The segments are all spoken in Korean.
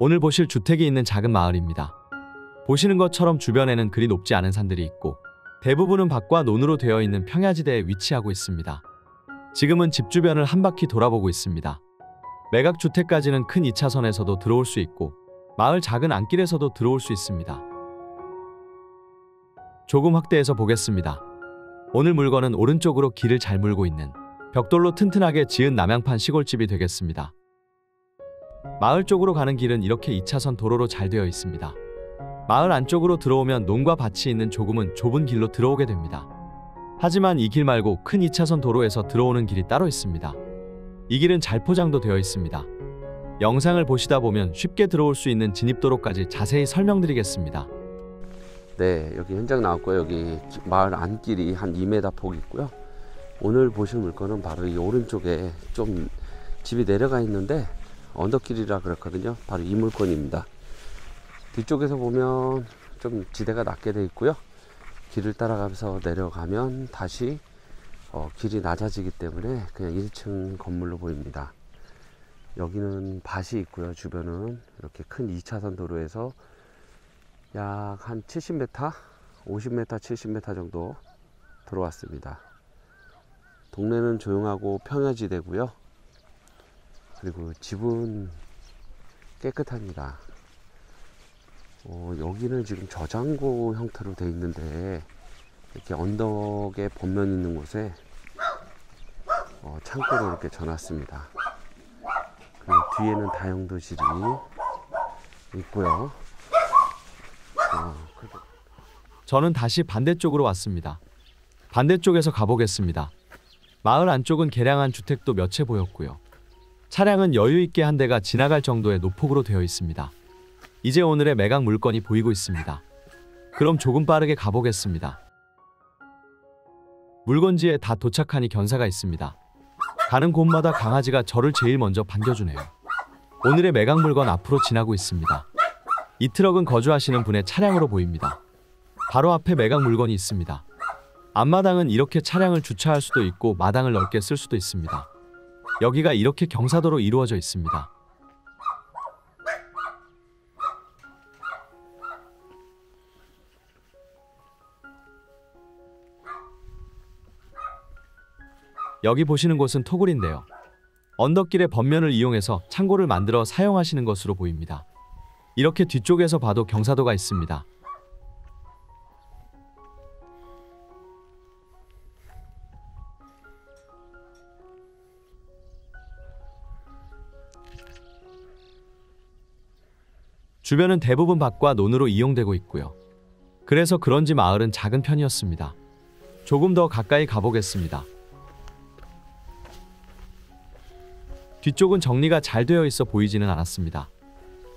오늘 보실 주택이 있는 작은 마을입니다. 보시는 것처럼 주변에는 그리 높지 않은 산들이 있고 대부분은 밭과 논으로 되어 있는 평야지대에 위치하고 있습니다. 지금은 집 주변을 한 바퀴 돌아보고 있습니다. 매각주택까지는 큰 2차선에서도 들어올 수 있고 마을 작은 안길에서도 들어올 수 있습니다. 조금 확대해서 보겠습니다. 오늘 물건은 오른쪽으로 길을 잘 물고 있는 벽돌로 튼튼하게 지은 남양판 시골집이 되겠습니다. 마을 쪽으로 가는 길은 이렇게 2차선 도로로 잘 되어 있습니다. 마을 안쪽으로 들어오면 논과 밭이 있는 조금은 좁은 길로 들어오게 됩니다. 하지만 이 길 말고 큰 2차선 도로에서 들어오는 길이 따로 있습니다. 이 길은 잘 포장도 되어 있습니다. 영상을 보시다 보면 쉽게 들어올 수 있는 진입도로까지 자세히 설명드리겠습니다. 네, 여기 현장 나왔고요. 여기 마을 안길이 한 2m 폭이 있고요. 오늘 보실 물건은 바로 이 오른쪽에 좀 집이 내려가 있는데 언덕길이라 그렇거든요. 바로 이 물건입니다. 뒤쪽에서 보면 좀 지대가 낮게 돼 있고요. 길을 따라가면서 내려가면 다시 길이 낮아지기 때문에 그냥 1층 건물로 보입니다. 여기는 밭이 있고요. 주변은 이렇게 큰 2차선 도로에서 약 한 70m, 50m, 70m 정도 들어왔습니다. 동네는 조용하고 평야지대고요. 그리고 집은 깨끗합니다. 여기는 지금 저장고 형태로 되어 있는데 이렇게 언덕에 본면 있는 곳에 창고로 이렇게 져놨습니다. 그리고 뒤에는 다용도실이 있고요. 저는 다시 반대쪽으로 왔습니다. 반대쪽에서 가보겠습니다. 마을 안쪽은 개량한 주택도 몇 채 보였고요. 차량은 여유있게 한 대가 지나갈 정도의 노폭으로 되어 있습니다. 이제 오늘의 매각 물건이 보이고 있습니다. 그럼 조금 빠르게 가보겠습니다. 물건지에 다 도착하니 견사가 있습니다. 가는 곳마다 강아지가 저를 제일 먼저 반겨주네요. 오늘의 매각 물건 앞으로 지나고 있습니다. 이 트럭은 거주하시는 분의 차량으로 보입니다. 바로 앞에 매각 물건이 있습니다. 앞마당은 이렇게 차량을 주차할 수도 있고 마당을 넓게 쓸 수도 있습니다. 여기가 이렇게 경사도로 이루어져 있습니다. 여기 보시는 곳은 토굴인데요. 언덕길의 범면을 이용해서 창고를 만들어 사용하시는 것으로 보입니다. 이렇게 뒤쪽에서 봐도 경사도가 있습니다. 주변은 대부분 밭과 논으로 이용되고 있고요. 그래서 그런지 마을은 작은 편이었습니다. 조금 더 가까이 가보겠습니다. 뒤쪽은 정리가 잘 되어 있어 보이지는 않았습니다.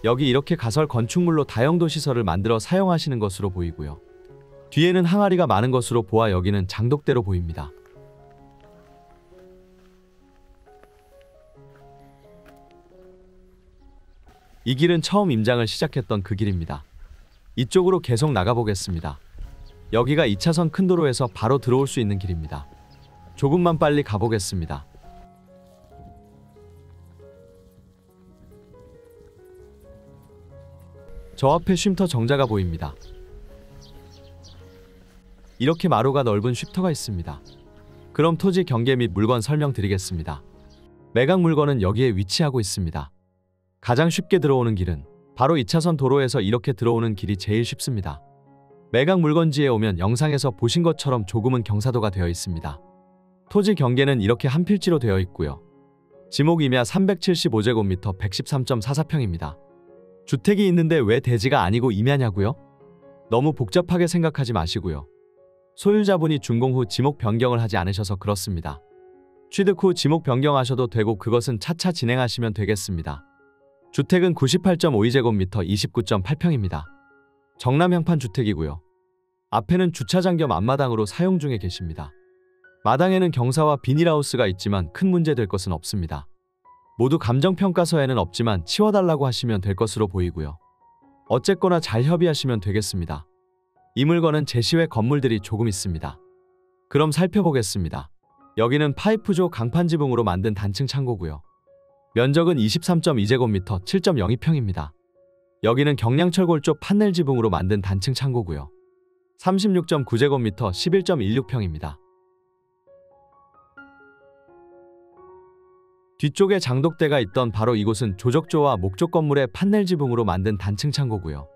여기 이렇게 가설 건축물로 다용도 시설을 만들어 사용하시는 것으로 보이고요. 뒤에는 항아리가 많은 것으로 보아 여기는 장독대로 보입니다. 이 길은 처음 임장을 시작했던 그 길입니다. 이쪽으로 계속 나가보겠습니다. 여기가 2차선 큰 도로에서 바로 들어올 수 있는 길입니다. 조금만 빨리 가보겠습니다. 저 앞에 쉼터 정자가 보입니다. 이렇게 마루가 넓은 쉼터가 있습니다. 그럼 토지 경계 및 물건 설명드리겠습니다. 매각 물건은 여기에 위치하고 있습니다. 가장 쉽게 들어오는 길은 바로 2차선 도로에서 이렇게 들어오는 길이 제일 쉽습니다. 매각 물건지에 오면 영상에서 보신 것처럼 조금은 경사도가 되어 있습니다. 토지 경계는 이렇게 한 필지로 되어 있고요. 지목 임야 375제곱미터 113.44평입니다. 주택이 있는데 왜 대지가 아니고 임야냐고요? 너무 복잡하게 생각하지 마시고요. 소유자분이 준공 후 지목 변경을 하지 않으셔서 그렇습니다. 취득 후 지목 변경하셔도 되고 그것은 차차 진행하시면 되겠습니다. 주택은 98.52제곱미터 29.8평입니다. 정남 향판 주택이고요. 앞에는 주차장 겸 앞마당으로 사용 중에 계십니다. 마당에는 경사와 비닐하우스가 있지만 큰 문제 될 것은 없습니다. 모두 감정평가서에는 없지만 치워달라고 하시면 될 것으로 보이고요. 어쨌거나 잘 협의하시면 되겠습니다. 이 물건은 제시외 건물들이 조금 있습니다. 그럼 살펴보겠습니다. 여기는 파이프조 강판 지붕으로 만든 단층 창고고요. 면적은 23.2제곱미터 7.02평입니다. 여기는 경량철 골조 판넬 지붕으로 만든 단층 창고고요. 36.9제곱미터 11.16평입니다. 뒤쪽에 장독대가 있던 바로 이곳은 조적조와 목조 건물의 판넬 지붕으로 만든 단층 창고고요.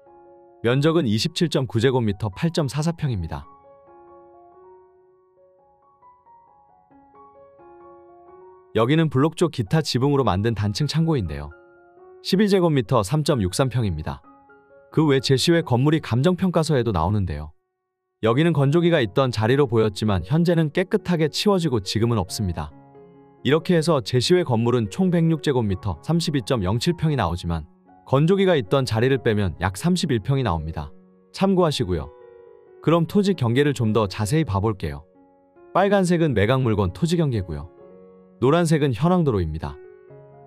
면적은 27.9제곱미터 8.44평입니다. 여기는 블록조 기타 지붕으로 만든 단층 창고인데요. 12제곱미터 3.63평입니다. 그 외 제시외 건물이 감정평가서에도 나오는데요. 여기는 건조기가 있던 자리로 보였지만 현재는 깨끗하게 치워지고 지금은 없습니다. 이렇게 해서 제시외 건물은 총 106제곱미터 32.07평이 나오지만 건조기가 있던 자리를 빼면 약 31평이 나옵니다. 참고하시고요. 그럼 토지 경계를 좀 더 자세히 봐볼게요. 빨간색은 매각물건 토지 경계고요. 노란색은 현황도로입니다.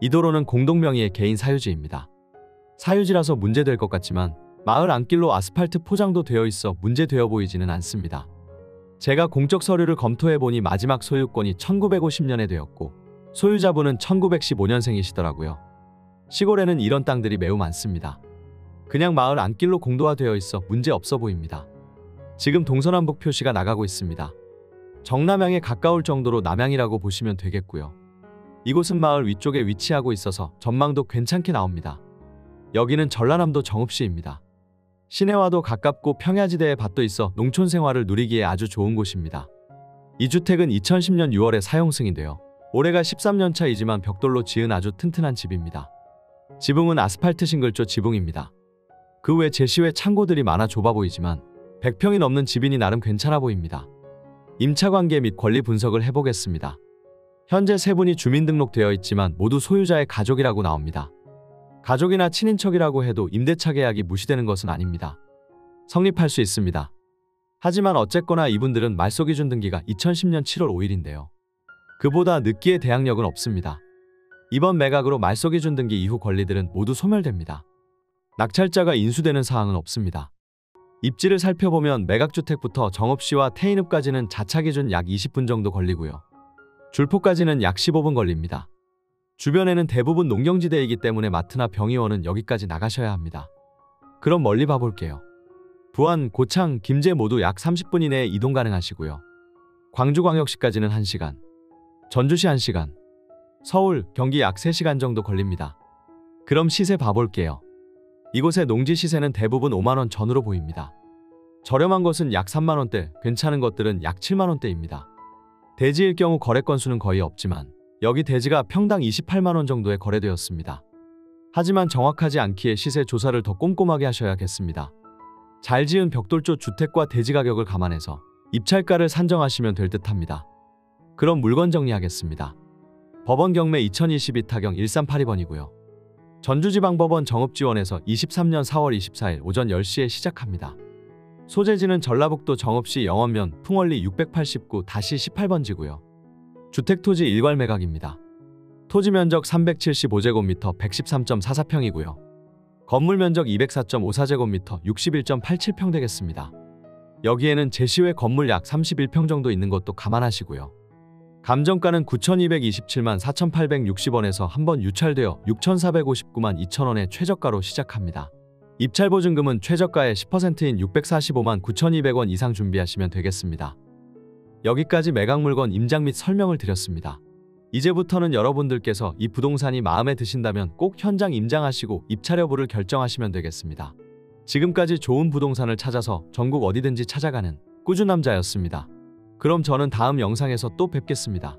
이 도로는 공동명의의 개인 사유지입니다. 사유지라서 문제될 것 같지만 마을 안길로 아스팔트 포장도 되어 있어 문제되어 보이지는 않습니다. 제가 공적 서류를 검토해보니 마지막 소유권이 1950년에 되었고 소유자분은 1915년생이시더라고요. 시골에는 이런 땅들이 매우 많습니다. 그냥 마을 안길로 공도화되어 있어 문제없어 보입니다. 지금 동서남북 표시가 나가고 있습니다. 정남향에 가까울 정도로 남향이라고 보시면 되겠고요. 이곳은 마을 위쪽에 위치하고 있어서 전망도 괜찮게 나옵니다. 여기는 전라남도 정읍시입니다. 시내와도 가깝고 평야지대에 밭도 있어 농촌 생활을 누리기에 아주 좋은 곳입니다. 이 주택은 2010년 6월에 사용 승인되어 올해가 13년차이지만 벽돌로 지은 아주 튼튼한 집입니다. 지붕은 아스팔트 싱글조 지붕입니다. 그 외 제시외 창고들이 많아 좁아 보이지만 100평이 넘는 집이니 나름 괜찮아 보입니다. 임차관계 및 권리 분석을 해보겠습니다. 현재 세 분이 주민등록되어 있지만 모두 소유자의 가족이라고 나옵니다. 가족이나 친인척이라고 해도 임대차 계약이 무시되는 것은 아닙니다. 성립할 수 있습니다. 하지만 어쨌거나 이분들은 말소 기준 등기가 2010년 7월 5일인데요. 그보다 늦기에 대항력은 없습니다. 이번 매각으로 말소 기준 등기 이후 권리들은 모두 소멸됩니다. 낙찰자가 인수되는 사항은 없습니다. 입지를 살펴보면 매각주택부터 정읍시와 태인읍까지는 자차 기준 약 20분 정도 걸리고요. 줄포까지는 약 15분 걸립니다. 주변에는 대부분 농경지대이기 때문에 마트나 병의원은 여기까지 나가셔야 합니다. 그럼 멀리 봐볼게요. 부안, 고창, 김제 모두 약 30분 이내에 이동 가능하시고요. 광주광역시까지는 1시간, 전주시 1시간, 서울, 경기 약 3시간 정도 걸립니다. 그럼 시세 봐볼게요. 이곳의 농지 시세는 대부분 5만원 전후로 보입니다. 저렴한 것은 약 3만원대, 괜찮은 것들은 약 7만원대입니다. 대지일 경우 거래 건수는 거의 없지만 여기 대지가 평당 28만원 정도에 거래되었습니다. 하지만 정확하지 않기에 시세 조사를 더 꼼꼼하게 하셔야겠습니다. 잘 지은 벽돌조 주택과 대지 가격을 감안해서 입찰가를 산정하시면 될 듯합니다. 그럼 물건 정리하겠습니다. 법원경매 2022 타경 1382번이고요. 전주지방법원 정읍지원에서 23년 4월 24일 오전 10시에 시작합니다. 소재지는 전라북도 정읍시 영원면 풍월리 689-18번지고요. 주택토지 일괄 매각입니다. 토지 면적 375제곱미터 113.44평이고요. 건물 면적 204.54제곱미터 61.87평 되겠습니다. 여기에는 제시외 건물 약 31평 정도 있는 것도 감안하시고요. 감정가는 9,227만 4,860원에서 한번 유찰되어 6,459만 2천원의 최저가로 시작합니다. 입찰보증금은 최저가의 10%인 645만 9,200원 이상 준비하시면 되겠습니다. 여기까지 매각물건 임장 및 설명을 드렸습니다. 이제부터는 여러분들께서 이 부동산이 마음에 드신다면 꼭 현장 임장하시고 입찰 여부를 결정하시면 되겠습니다. 지금까지 좋은 부동산을 찾아서 전국 어디든지 찾아가는 꾸준남자였습니다. 그럼 저는 다음 영상에서 또 뵙겠습니다.